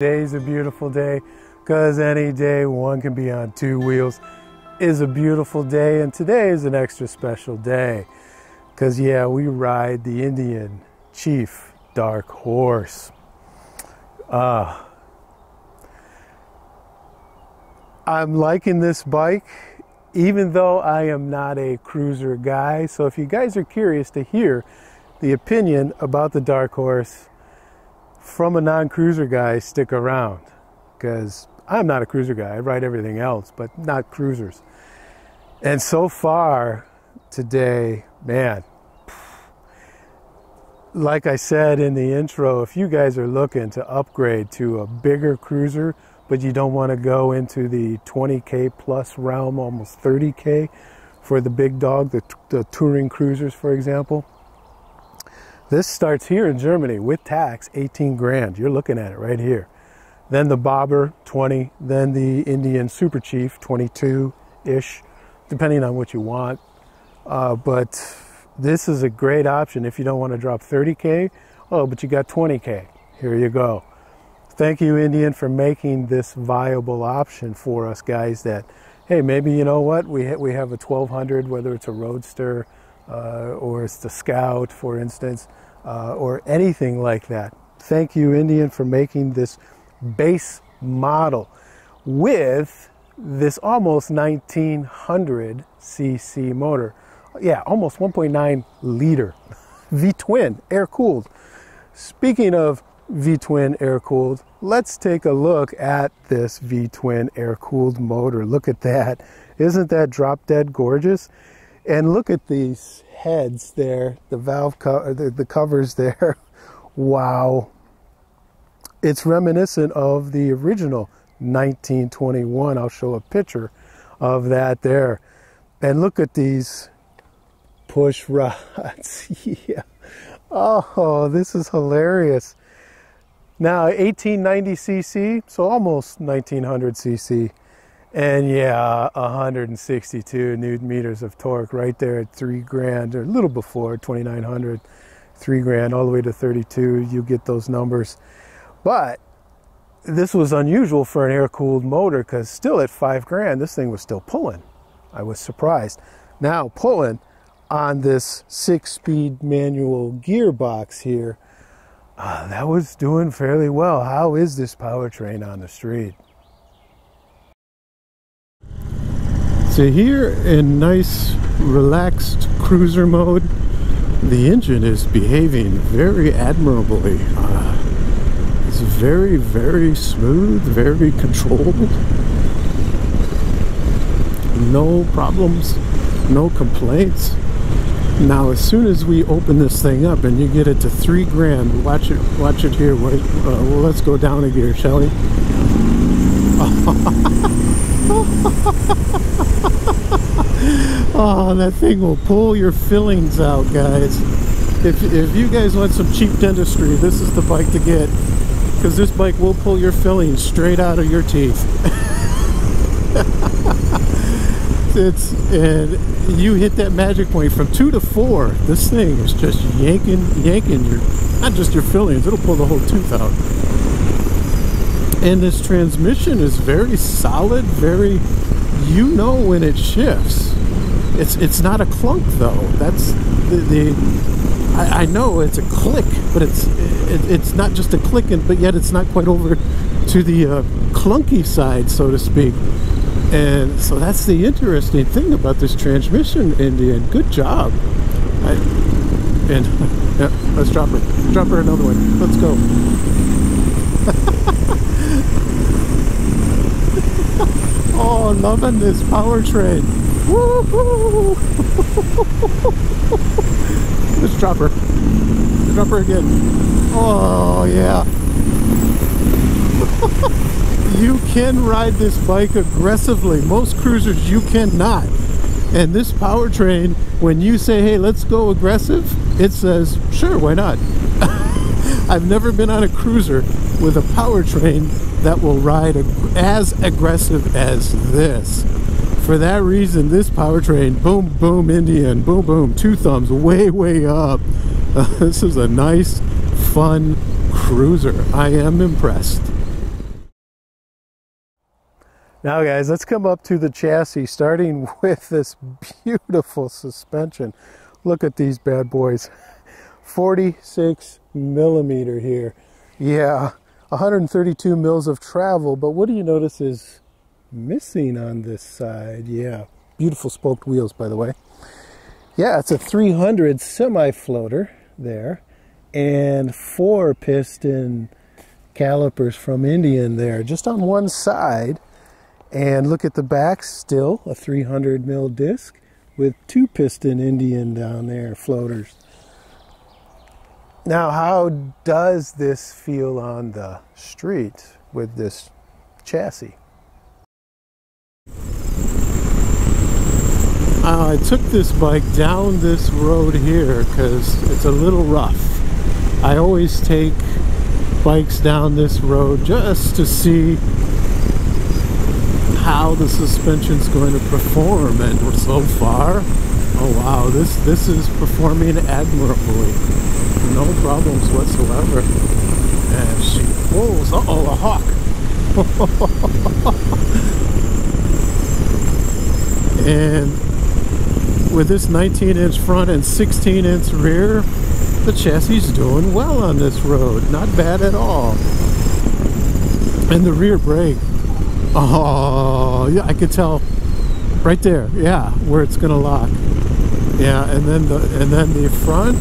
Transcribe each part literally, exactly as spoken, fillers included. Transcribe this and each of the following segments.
Today's a beautiful day, because any day one can be on two wheels is a beautiful day, and today is an extra special day because yeah, we ride the Indian Chief Dark Horse. Uh, I'm liking this bike even though I am not a cruiser guy, so if you guys are curious to hear the opinion about the Dark Horse from a non-cruiser guy, stick around, because I'm not a cruiser guy. I ride everything else, but not cruisers. And so far today, man, like I said in the intro, if you guys are looking to upgrade to a bigger cruiser, but you don't want to go into the twenty K plus realm, almost thirty K for the big dog, the, the touring cruisers, for example, this starts here in Germany with tax, eighteen grand. You're looking at it right here. Then the Bobber, twenty. Then the Indian Super Chief, twenty-two-ish, depending on what you want. Uh, but this is a great option if you don't want to drop thirty K. Oh, but you got twenty K. Here you go. Thank you, Indian, for making this viable option for us guys that, hey, maybe, you know what, we, ha we have a twelve hundred, whether it's a Roadster, Uh, or it's the Scout, for instance, uh, or anything like that. Thank you, Indian, for making this base model with this almost nineteen hundred C C motor. Yeah, almost one point nine liter V-twin air-cooled. Speaking of V-twin air-cooled, let's take a look at this V-twin air-cooled motor. Look at that. Isn't that drop-dead gorgeous? And look at these heads there, the valve co the, the covers there. Wow. It's reminiscent of the original nineteen twenty-one. I'll show a picture of that there. And look at these push rods. Yeah. Oh, this is hilarious. Now, eighteen ninety C C, so almost nineteen hundred C C. And yeah, one hundred sixty-two newton meters of torque right there at three grand, or a little before, twenty-nine hundred, three grand, all the way to thirty-two. You get those numbers. But this was unusual for an air-cooled motor, because still at five grand, this thing was still pulling. I was surprised. Now pulling on this six-speed manual gearbox here, uh, that was doing fairly well. How is this powertrain on the street? So here in nice, relaxed cruiser mode, the engine is behaving very admirably. Uh, it's very, very smooth, very controlled. No problems, no complaints. Now, as soon as we open this thing up and you get it to three grand, watch it, watch it here. Wait, uh, well, let's go down a gear, shall we? Oh, that thing will pull your fillings out, guys. If, if you guys want some cheap dentistry, this is the bike to get, because this bike will pull your fillings straight out of your teeth. It's, and you hit that magic point from two to four. This thing is just yanking, yanking your, not just your fillings, it'll pull the whole tooth out. And this transmission is very solid, very, you know when it shifts. It's it's not a clunk though. That's the, the I, I know it's a click, but it's it, it's not just a click, and but yet it's not quite over to the uh, clunky side, so to speak. And so that's the interesting thing about this transmission, Indian. Good job. I, and yeah, let's drop her. Drop her another one. Let's go. Oh, loving this powertrain. Woo-hoo. Let's drop her. Let's drop her again. Oh, yeah. You can ride this bike aggressively. Most cruisers, you cannot. And this powertrain, when you say, hey, let's go aggressive, it says, sure, why not? I've never been on a cruiser with a powertrain that will ride as aggressive as this. For that reason, this powertrain, boom, boom, Indian, boom, boom, two thumbs way, way up. Uh, this is a nice, fun cruiser. I am impressed. Now guys, let's come up to the chassis, starting with this beautiful suspension. Look at these bad boys. forty-six millimeter here. Yeah, one hundred thirty-two mils of travel, but what do you notice is missing on this side? Yeah, beautiful spoked wheels, by the way. Yeah, it's a three hundred semi-floater there, and four piston calipers from Indian there, just on one side. And look at the back, still a three hundred mil disc with two piston Indian down there, floaters. Now, how does this feel on the street with this chassis? Uh, I took this bike down this road here because it's a little rough. I always take bikes down this road just to see how the suspension's going to perform, and so far, oh wow, this this is performing admirably. No problems whatsoever. And she pulls, uh-oh, a hawk. And with this nineteen inch front and sixteen inch rear, the chassis doing well on this road. Not bad at all. And the rear brake. Oh, yeah, I could tell right there, yeah, where it's gonna lock. Yeah, and then the and then the front.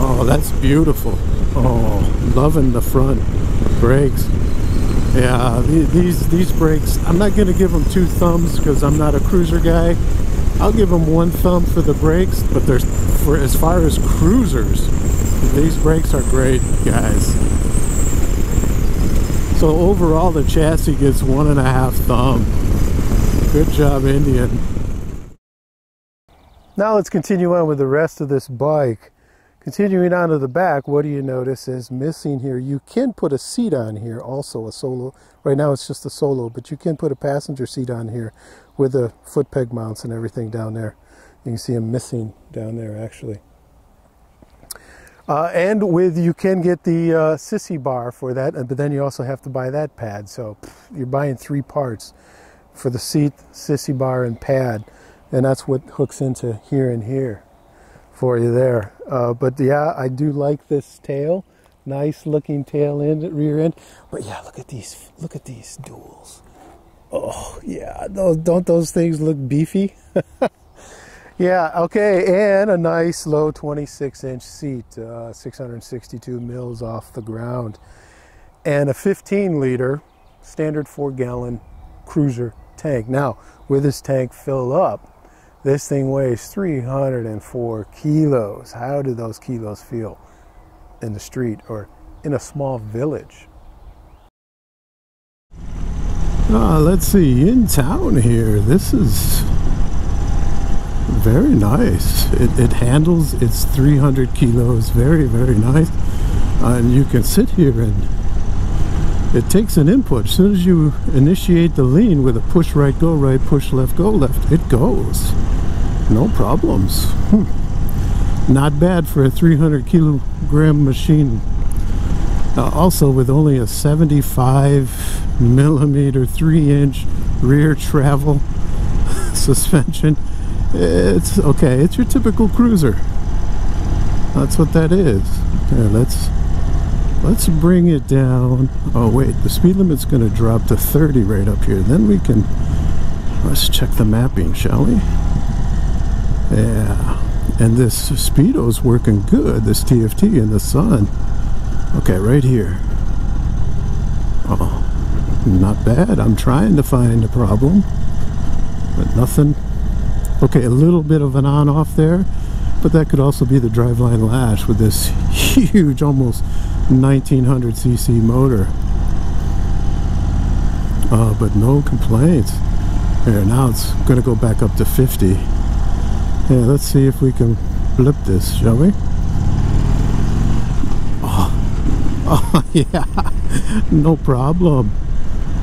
Oh, that's beautiful. Oh, loving the front brakes. Yeah, these these brakes, I'm not gonna give them two thumbs because I'm not a cruiser guy. I'll give them one thumb for the brakes, but there's for as far as cruisers, these brakes are great, guys. So overall, the chassis gets one and a half thumb. Good job, Indian. Now let's continue on with the rest of this bike. Continuing on to the back, what do you notice is missing here? You can put a seat on here, also a solo. Right now it's just a solo, but you can put a passenger seat on here with the foot peg mounts and everything down there. You can see them missing down there, actually. Uh, and with, you can get the uh, sissy bar for that, but then you also have to buy that pad. So pff, you're buying three parts for the seat, sissy bar, and pad. And that's what hooks into here and here for you there. Uh, but yeah, I do like this tail. Nice looking tail end, rear end. But yeah, look at these, look at these duals. Oh yeah, those, don't those things look beefy? Yeah, okay, and a nice low twenty-six inch seat, uh, six hundred sixty-two mils off the ground, and a fifteen liter standard four gallon cruiser tank. Now, with this tank filled up, this thing weighs three hundred four kilos. How do those kilos feel in the street or in a small village? Uh, let's see, in town here, this is very nice. It, it handles its three hundred kilos very, very nice. Uh, and you can sit here, and it takes an input. As soon as you initiate the lean with a push right, go right, push left, go left, it goes. No problems. Hmm. Not bad for a three hundred kilogram machine. Uh, also, with only a seventy-five millimeter, three inch rear travel suspension. It's okay, it's your typical cruiser. That's what that is. Okay, let's let's bring it down. Oh wait, the speed limit's gonna drop to thirty right up here. Then we can, let's check the mapping, shall we? Yeah, and this speedo's working good, this T F T in the sun. Okay, right here. Oh, not bad. I'm trying to find a problem, but nothing. Okay, a little bit of an on-off there, but that could also be the driveline lash with this huge, almost nineteen hundred c c motor. Uh, but no complaints. There, now it's going to go back up to fifty. Yeah, let's see if we can blip this, shall we? Oh, oh yeah, no problem.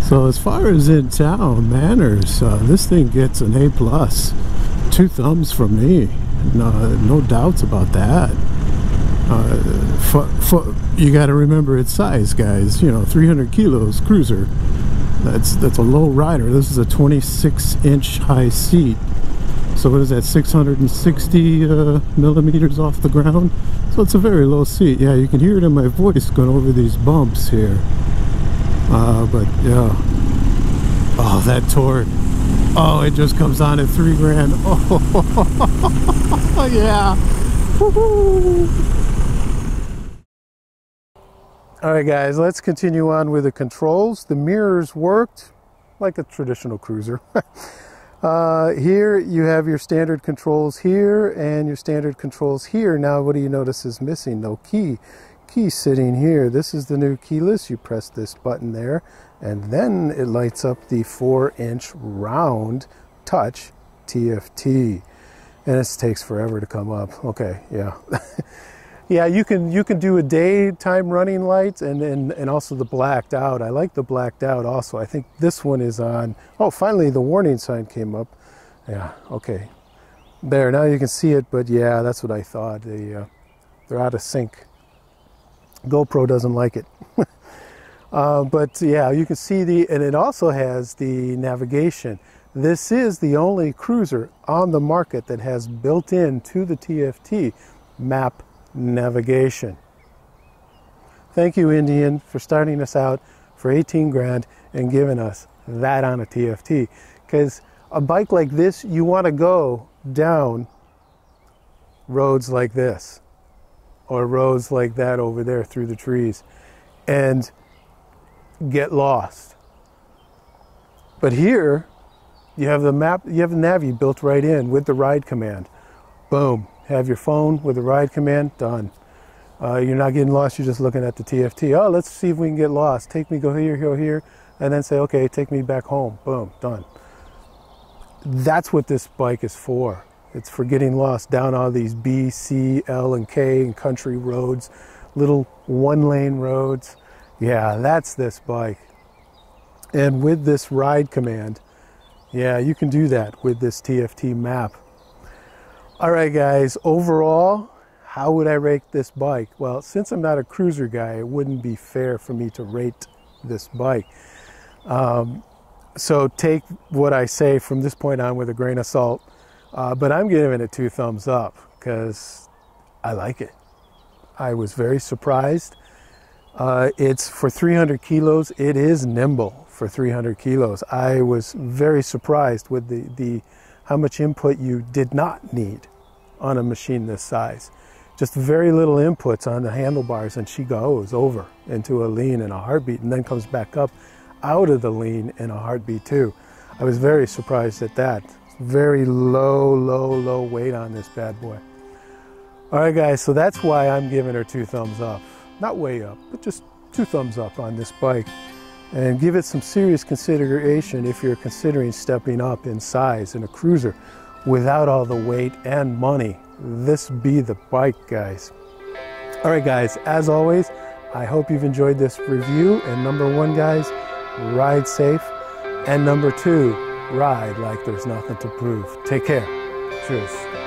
So as far as in town manners, uh, this thing gets an A plus. Two thumbs from me. No, no doubts about that. Uh, for, for, you got to remember its size, guys. You know, three hundred kilos cruiser. That's that's a low rider. This is a twenty-six inch high seat. So what is that, six hundred sixty uh, millimeters off the ground? So it's a very low seat. Yeah, you can hear it in my voice going over these bumps here. Uh, but yeah. Oh, that torque. Oh, it just comes on at three grand. Oh, yeah. Alright guys, let's continue on with the controls. The mirrors worked like a traditional cruiser. Uh, here you have your standard controls here and your standard controls here. Now what do you notice is missing? No key. Key sitting here. This is the new keyless. You press this button there and then it lights up the four inch round touch T F T. And it takes forever to come up. Okay, yeah. Yeah, you can you can do a daytime running light and, and and also the blacked out. I like the blacked out also. I think this one is on. Oh, finally the warning sign came up. Yeah, okay. There, now you can see it, but yeah, that's what I thought. They, uh, they're out of sync. GoPro doesn't like it. uh, but yeah, you can see the, and it also has the navigation. This is the only cruiser on the market that has built in to the T F T map navigation. Thank you, Indian, for starting us out for eighteen grand and giving us that on a T F T, because a bike like this, you want to go down roads like this or roads like that over there through the trees and get lost. But here you have the map, you have the Navi built right in with the ride command. Boom. Have your phone with the ride command, done. Uh, you're not getting lost, you're just looking at the T F T. Oh, let's see if we can get lost. Take me, go here, go here, and then say, okay, take me back home. Boom, done. That's what this bike is for. It's for getting lost down all these B, C, L, and K and country roads, little one-lane roads. Yeah, that's this bike. And with this ride command, yeah, you can do that with this T F T map. Alright guys, overall, how would I rate this bike? Well, since I'm not a cruiser guy, it wouldn't be fair for me to rate this bike. Um, so take what I say from this point on with a grain of salt. Uh, but I'm giving it two thumbs up because I like it. I was very surprised. Uh, it's for three hundred kilos. It is nimble for three hundred kilos. I was very surprised with the, the how much input you did not need on a machine this size. Just very little inputs on the handlebars and she goes over into a lean and a heartbeat and then comes back up out of the lean and a heartbeat too. I was very surprised at that. Very low, low, low weight on this bad boy. All right guys, so that's why I'm giving her two thumbs up. Not way up, but just two thumbs up on this bike. And give it some serious consideration if you're considering stepping up in size in a cruiser. Without all the weight and money, this be the bike, guys. All right, guys, as always, I hope you've enjoyed this review. And number one, guys, ride safe. And number two, ride like there's nothing to prove. Take care. Cheers.